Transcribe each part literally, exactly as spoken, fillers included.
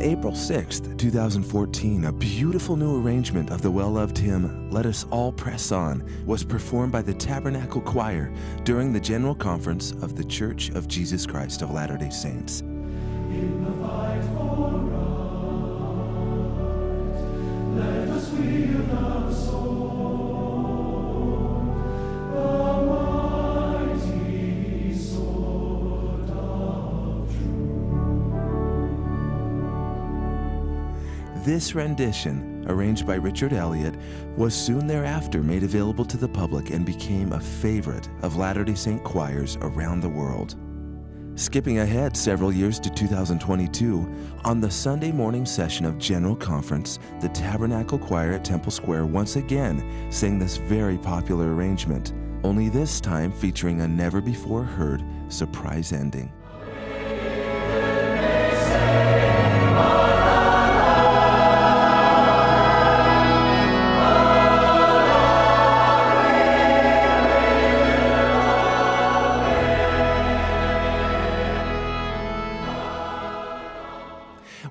On April sixth, two thousand fourteen, a beautiful new arrangement of the well-loved hymn, Let Us All Press On, was performed by the Tabernacle Choir during the General Conference of The Church of Jesus Christ of Latter-day Saints. In the fight for right, let us wield the sword, the mighty sword of truth. This rendition, arranged by Richard Elliott, was soon thereafter made available to the public and became a favorite of Latter-day Saint choirs around the world. Skipping ahead several years to two thousand twenty-two, on the Sunday morning session of General Conference, the Tabernacle Choir at Temple Square once again sang this very popular arrangement, only this time featuring a never-before-heard surprise ending.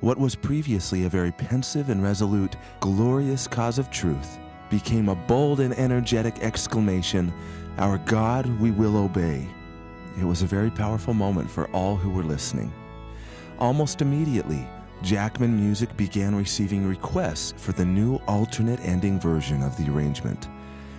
What was previously a very pensive and resolute, glorious cause of truth became a bold and energetic exclamation, "Our God we will obey." It was a very powerful moment for all who were listening. Almost immediately, Jackman Music began receiving requests for the new alternate ending version of the arrangement.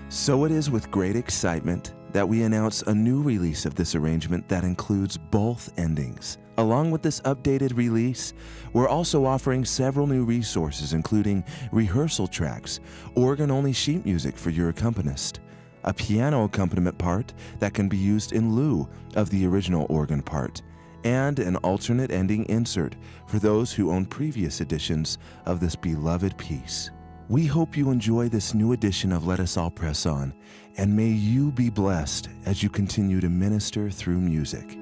So it is with great excitement that we announce a new release of this arrangement that includes both endings. Along with this updated release, we're also offering several new resources, including rehearsal tracks, organ-only sheet music for your accompanist, a piano accompaniment part that can be used in lieu of the original organ part, and an alternate ending insert for those who own previous editions of this beloved piece. We hope you enjoy this new edition of Let Us All Press On, and may you be blessed as you continue to minister through music.